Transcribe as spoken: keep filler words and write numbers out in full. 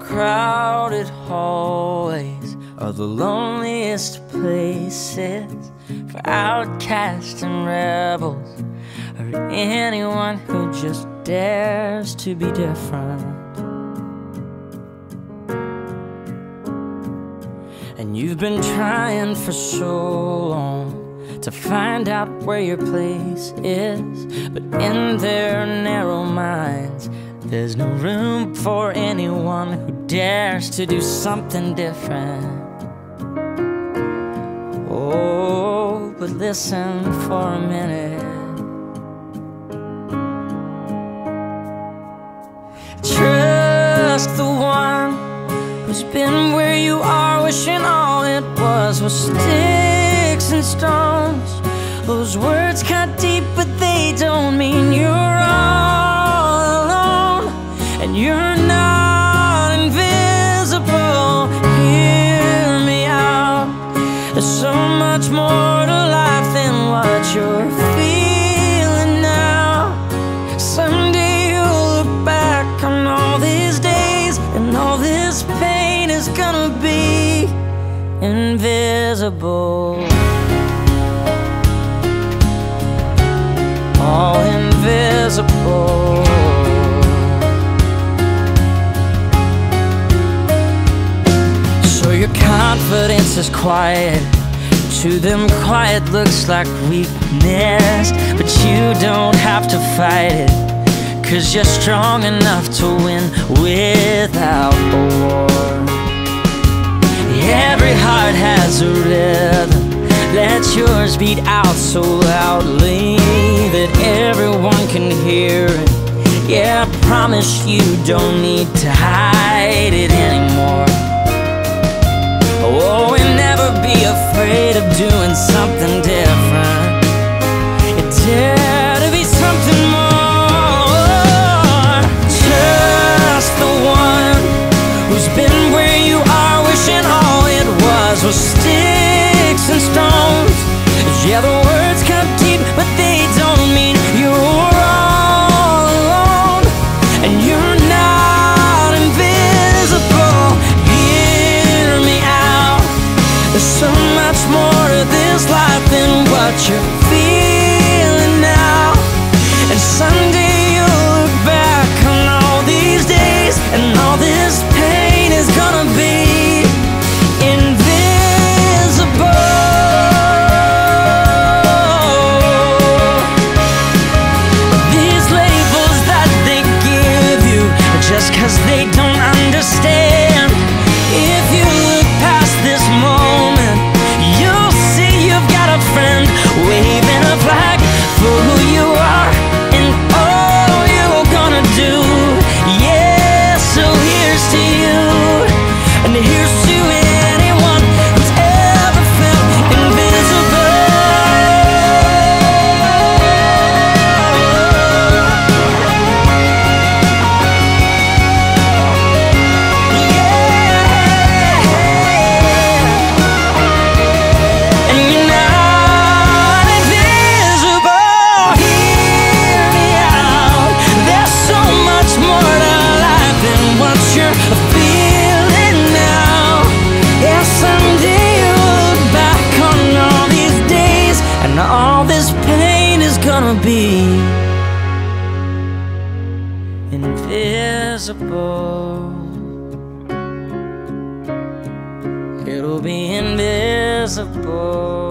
Crowded hallways are the loneliest places for outcasts and rebels, or anyone who just dares to be different. And you've been trying for so long to find out where your place is, but in their narrow minds there's no room for anyone who dares to do something different. Oh, but listen for a minute. Trust the one who's been where you are, wishing all it was was sticks and stones. Those words cut deep, but they don't mean you're wrong. And you're not invisible, hear me out. There's so much more to life than what you're feeling now. Someday you'll look back on all these days, and all this pain is gonna be invisible. All invisible. Your confidence is quiet. To them, quiet looks like weakness, but you don't have to fight it, 'cause you're strong enough to win without a war. Every heart has a rhythm, let yours beat out so loudly that everyone can hear it. Yeah, I promise you don't need to hide it anymore. Oh, and never be afraid of doing something different. You dare to be something more. Just the one who's been where you are, wishing all it was was sticks and stones. Yeah, the words cut deep, but they don't mean you're all alone. And you're not invisible, hear me out. There's so much more to this life than what you're feeling now. And someday you'll look back on all these days, and all this pain is gonna be invisible. These labels that they give you, just 'cause they don't understand. If you look past this moment, waving a flag for who you are and all you're gonna do. Yeah, so here's to you, and here's to anyone who's ever felt invisible. Yeah, and you know, gonna be invisible. It'll be invisible.